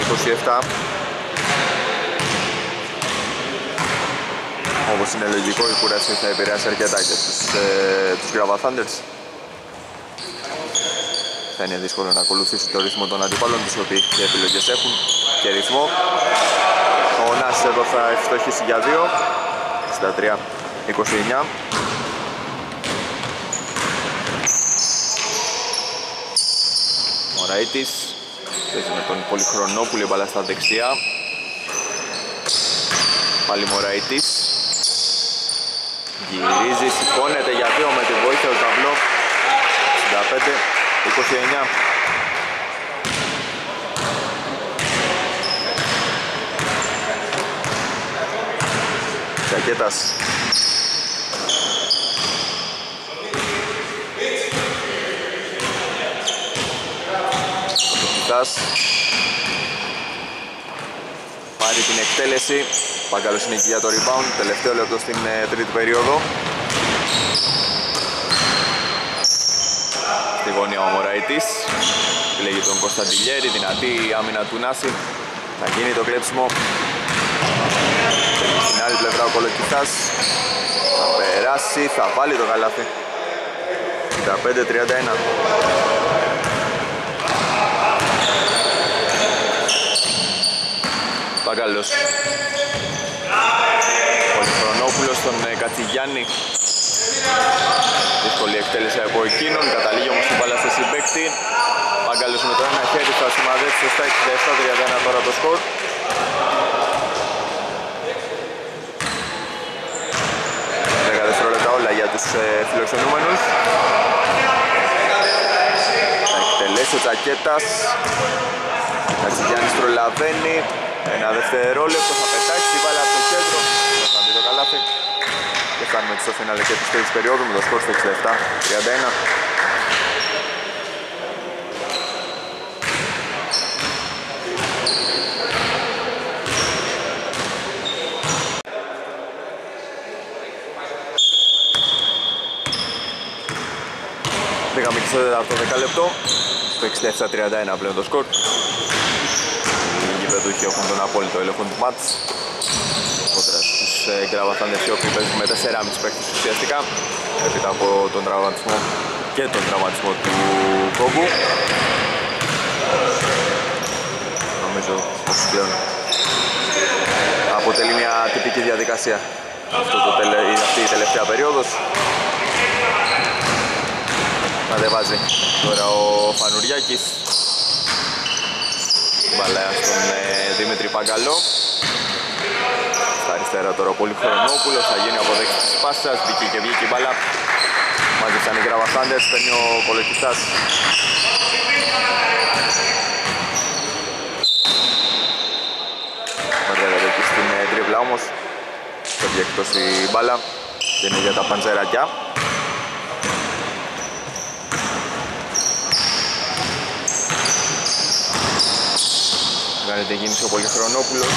27. Όπως είναι λογικό, η κουράση θα επηρεάσει αρκετά και τους Grava Thunders. Θα είναι δύσκολο να ακολουθήσει το ρυθμό των αντιπάλων, τις οποίοι και επιλογές έχουν και ρυθμό. Ο Νάσης εδώ θα ευστοχίσει για 2, 63, 29. Ο Ραΐτης, παίζει με τον Πολυχρονόπουλη, μπαλά στα δεξιά. Πάλι Μωραΐτης, γυρίζει, σηκώνεται για 2 με τη βοήθεια του ταμπλό, 65-29. Τσακέτας. Τσακέτας. Πάρει την εκτέλεση. Παγκαλός είναι εκεί για το rebound, τελευταίο λεπτό στην τρίτη περίοδο. Στη γωνία ο Μωραΐτης, επιλέγει τον Κωνσταντιλιέρη, δυνατή η άμυνα του Νάση. Θα γίνει το κλέψιμο. Στην άλλη πλευρά ο Κολοκυθάς, θα περάσει, θα βάλει το καλάθι. 65-31. Παγκαλός. Πολυχρονόπουλος στον Κατσιγιάννη. Δύσκολη εκτέλεση από εκείνον, καταλήγει όμως την μπάλα σε συμπαίκτη. Παγκαλός με το ένα χέρι θα σημαδέψει σωστά, 67-31 τώρα το σκορ. Δεκαδευτερόλεπτα όλα για τους φιλοξενούμενους. Θα εκτελέσει ο Τσακέτας. Κατσιγιάννης τρολαβαίνει. Ένα δευτερόλεπτο, θα πετάξει την μπάλα από το κέντρο. Δεν θα μπει το καλάθι. Και κάνουμε στο φινάλε και της τρίτης περίοδου με το σκορ στο 67-31. Πήγαμε και στο 4ο δεκάλεπτο. Στο 67-31 πλέον το σκορ. Και έχουν τον απόλυτο έλεγχο του μάτς. Κόντρα στους Grava Thunders, οι οποίοι παίζουν με 4,5 παίκτες ουσιαστικά, έπειτα από τον τραυματισμό και τον τραυματισμό του Κόγκου. Νομίζω πως πλέον αποτελεί μια τυπική διαδικασία αυτή η τελευταία περίοδος. Κατεβάζει τώρα ο Φανουριάκης. Μπαλέα στον Δημήτρη Παγκαλό. Στα αριστερά τώρα ο Πολυχρονόπουλος, θα γίνει αποδέκτη της πάσας, μπήκε και βγήκε η μπαλά. Μάζεψαν οι Grava Thunders, παίρνει ο Κολοκυθάς. Μαζεύεται εκεί στην τρίπλα όμως, θα βγει εκτός η μπάλα και είναι για τα Παντζεράκια. Κάνετε γίνηση ο Πολυχρονόπουλος,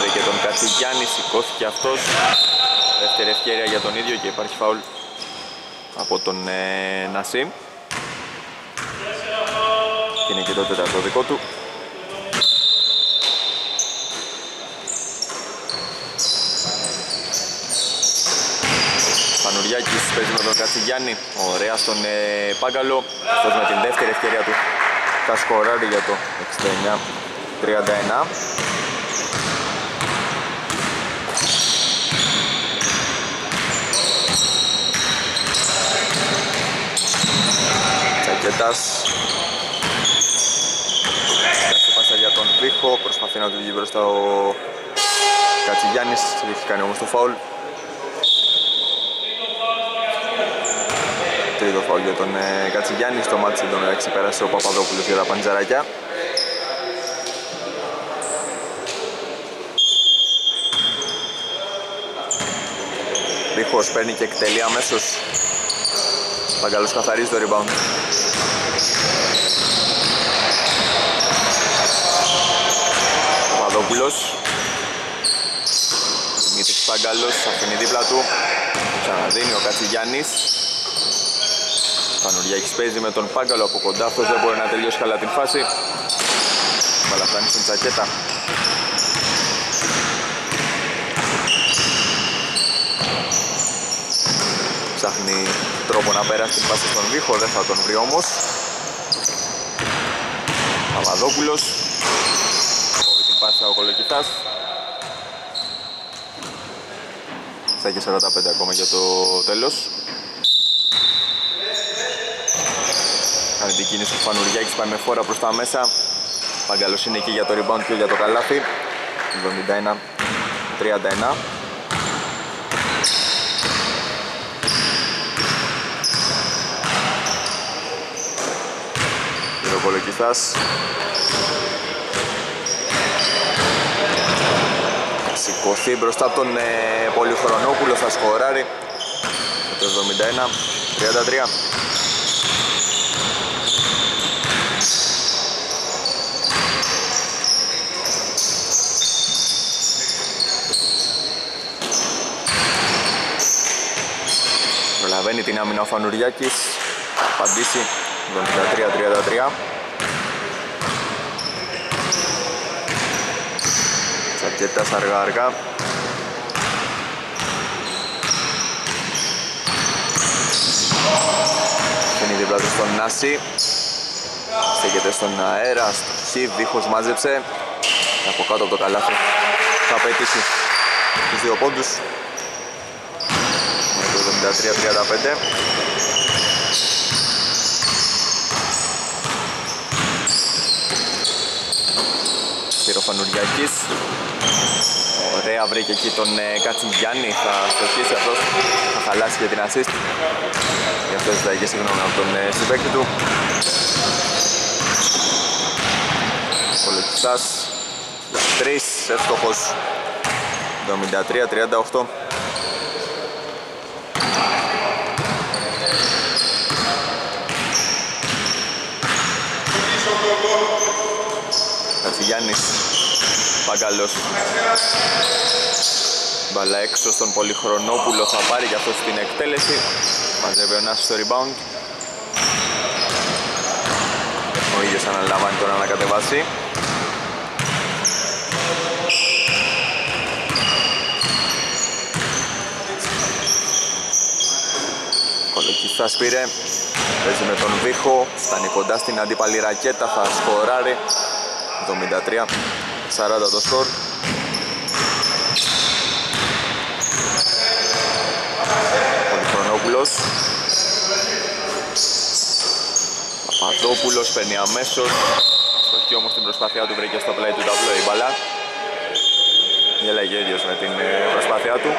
βρήκε τον Κατσιγιάννη, σηκώθηκε αυτός. Δεύτερη ευκαιρία για τον ίδιο και υπάρχει φάουλ από τον Νασίμ. Και είναι και το τέταρτο δικό του. Πανουριάκης παίζει με τον Κατσιγιάννη, ωραία στον Πάγκαλο. Αυτός με την δεύτερη ευκαιρία του θα σκοράρει για το 69-31. Τσακέτας. Κάτσε πάσα για τον Βίχο, προσπαθεί να του βγει μπροστά ο Κατσιγιάννης, έχει κάνει όμως το φάουλ. Τρίτο φάουλ για τον Κατσιγιάννη, στο μάτσι τον έξι πέρασε ο Παπαδόπουλος για τα Παντζεράκια. Δίχως παίρνει και εκτελεί αμέσως. Παγκαλός καθαρίζει το rebound. Παπαδόπουλος. Μήτρης Παγκαλός αφήνει δίπλα του. Ξαναδίνει ο Κατσιγιάννης. Πανουργιάκης παίζει με τον Πάγκαλο από κοντά. Αυτός δεν μπορεί να τελειώσει καλά την φάση. Μπαλά φτάνει στην τσακέτα. Ψάχνει τρόπο να περάσει την πάση στον Βίχο, δεν θα τον βρει όμως. Παπαδόπουλος. Κόβει την πάσα ο Κολοκυθάς. 7 και 45 ακόμα για το τέλος. Κάνει την κίνηση του Φανουργιάκης, πάει με φόρα προς τα μέσα. Παγκαλός είναι εκεί για το rebound και για το καλάθι. 71-31. Κολοκυθάς. Σηκωθεί μπροστά από τον Πολυχρονόπουλο, θα σκοράρει το 71-33. Προλαβαίνει την άμυνα ο Φανουργιάκης, θα απαντήσει 73-33. Τσακέτα αργά αργά. Φαίνει δίπλα του στον Νάση. Στέκεται στον αέρα, στο χι, δίχως μάζεψε. Από κάτω από το καλάθι θα πετύχει τους δύο πόντους. Με το 73-35. Ο Φανουργιάκης. Ωραία, βρήκε εκεί τον Κατσιγιάννη. Θα στοχίσει αυτός, θα χαλάσει και την assist. Γι' αυτό ζητάει και συγγνώμη από τον συμπαίκτη του. Κολοκυθάς. 3, εύστοχος. 73-38. Κατσιγιάννης. Παγκαλός. Μπαλά έξω στον Πολυχρονόπουλο, θα πάρει για αυτό την εκτέλεση. Μαζεύει ο Νάσης στο rebound. Ο ίδιος αναλαμβάνει τώρα να κατεβάσει. Κολοκυθάς πήρε. Παίζει με τον Βίχο. Φτάνει κοντά στην αντίπαλη ρακέτα, θα σκοράρει. 73-40 το σκορ. Πολυχρονόπουλος. Παπαδόπουλος παίρνει αμέσως. Στοχή όμως την προσπάθειά του, βρήκε στο πλάι του ταυλό η μπαλά. Γέλαγε ο ίδιος με την προσπάθειά του.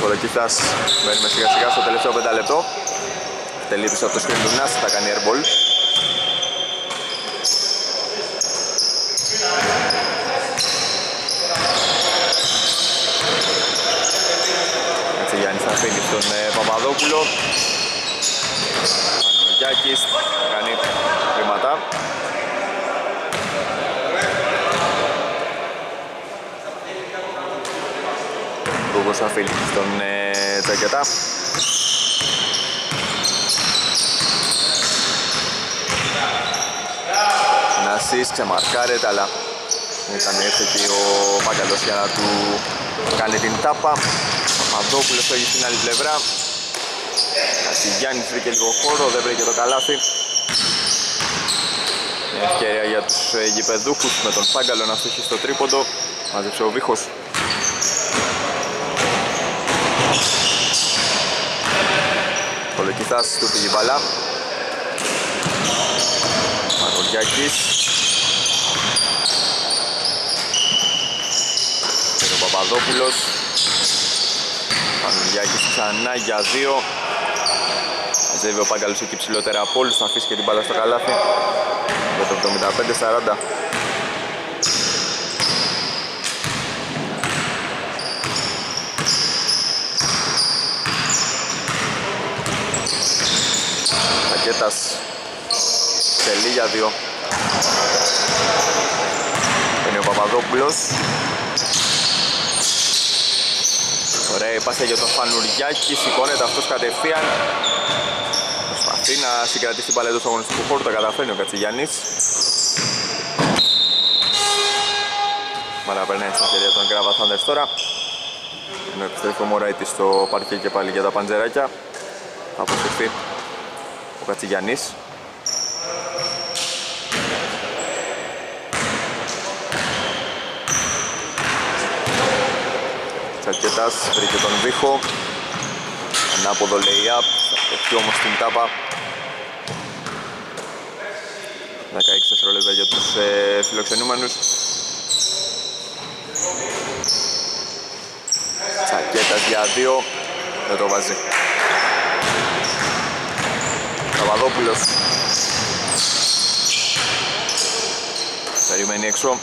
Κολοκυθάς μένουμε σιγά σιγά στο τελευταίο 5 λεπτό. Τελεί πίσω από το screen του Νάση, θα κάνει airball. Έτσι Γιάννης θα αφήνει τον Παπαδόπουλο. Πανουργιάκης κάνει βήματα. Κούγκος αφήνει στον Τσακετά. Νασίς ξεμαρκάρεται, αλλά ήταν έρθει και ο Παγκαλός για να του κάνει την τάπα. Παπαδόπουλος φεύγει στην άλλη πλευρά. Κατσιγιάννης βρήκε λίγο χώρο, δεν βρήκε το καλάθι. Μια ευκαιρία για τους γηπεδούχους με τον Πάγκαλο να στοχίσει στο τρίποντο. Μαζεψε ο Βίχος. Κολοκυθάς του πήγε μπαλά. Πανουργιάκης. Και ο Παπαδόπουλος. Πανουργιάκης ξανά για 2. Ζεύει ο Πάγκαλος εκεί ψηλότερα από όλους, θα αφήσει και την μπάλα στο καλάθι για το 75-40. Τακέτας τελεί για 2. Είναι ο Παπαδόπουλος. Ωραία η πάσα για τον Φανουργιάκη, σηκώνεται αυτός κατευθείαν. Προσπαθεί να συγκρατήσει την μπάλα εντός του αγωνιστικού χώρου, τα καταφέρνει ο Κατσιγιάννης. Μάρα περνάει στην ευκαιρία των Grava Thunders τώρα. Ενώ επιστρέφει ο Μωράητης στο παρκέ και πάλι για τα Παντζεράκια. Θα αποσυρθεί ο Κατσιγιάννης. Τσακέτας βρήκε τον Βίχο. Ανάποδο lay-up, θα φτιαχτεί όμως την τάπα. 16 δευτερόλεπτα για τους φιλοξενούμενους. Τσακέτας για 2, δεν το βάζει. Καβαδόπουλος. Περιμένει έξω.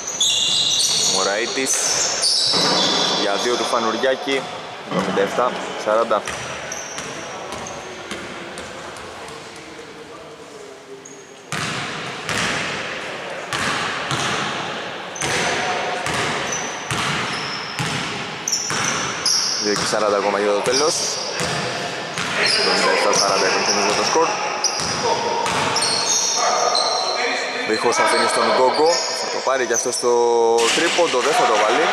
Μωραΐτης. Για 2 του Φανουργιάκη. 77-40. Και 40 ακόμα για το τέλος. 77-40 εκπληκτικό το σκορ. Δίχως αφήνει στον Γκόγκο. Θα το πάρει και αυτό στο τρίποντο, δεν θα το βάλει.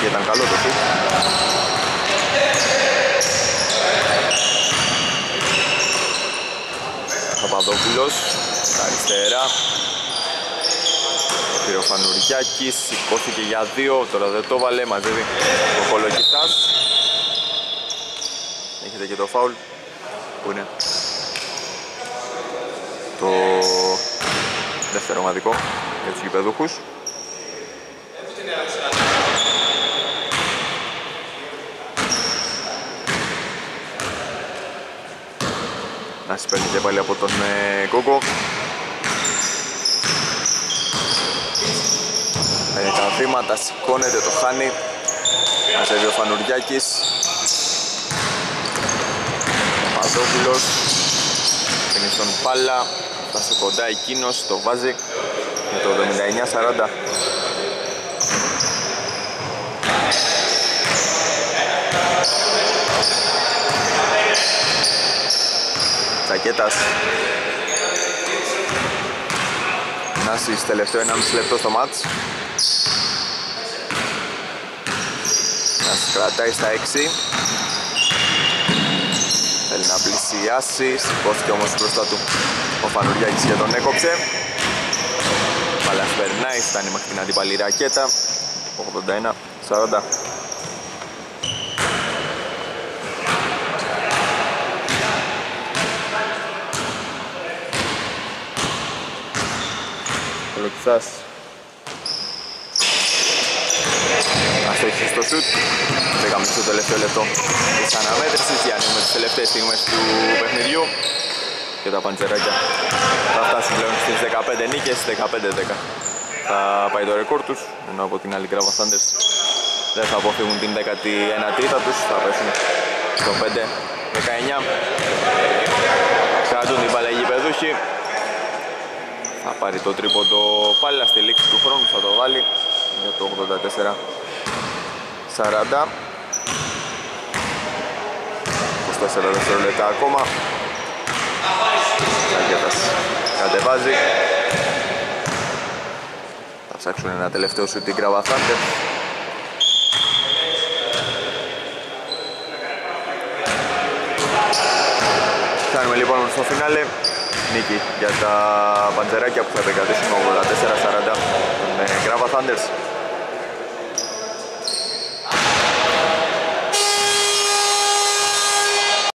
Και ήταν καλό το σουτ. Παπαδόπουλος, στα αριστερά. Πήρε ο Φανουργιάκης, σηκώθηκε για 2, τώρα δεν το βάλε, μαζεύει ο Κολοκυθάς. Έχετε και το φάουλ, που είναι το δεύτερο ομαδικό για τους γηπεδούχους. Να συμπέρνει και πάλι από τον Κόκο. Τα βήματα, σηκώνεται, το χάνει. Μαζεύει ο Φανουργιάκης. Παντόπουλος. Είναι στον Πάλα. Φτάσε κοντά εκείνος, το βάζει. Με το 79-40. Τσακέτας. Νάσης, τελευταίο 1,5 λεπτό στο μάτς. Νάσης κρατάει στα 6. Θέλει να πλησιάσει, σηκώθηκε όμως μπροστά του ο Φανουργιάκης και τον έκοψε. Παλάς περνάει, φτάνει μέχρι την αντίπαλη ρακέτα. 81-40. Λουξάς. Ας έχει στο σουτ. 10 στο τελευταίο λεπτό της αναμέτρησης. Διανύουμε τις τελευταίες στιγμές του παιχνιδιού και τα Παντζεράκια θα φτάσουν πλέον στις 15 νίκες, 15-10 θα πάει το ρεκόρ τους, ενώ από την άλλη Grava Thunders δεν θα αποφύγουν την 19η ήττα τους, θα πέσουν στο 5-19. Κρατούν την μπάλα οι γηπεδούχοι. Θα πάρει το τρίποντο πάλι στη λήξη του χρόνου, θα το βάλει για το 84-40. 24 δευτερόλεπτα ακόμα. Τσακέτας κατεβάζει. Θα ψάξουν ένα τελευταίο σουτ την Grava Thunders. Φτάνουμε λοιπόν στο φινάλε. Νίκη για τα Παντζεράκια που θα επικρατήσουν 84-40 με Grava Thunders.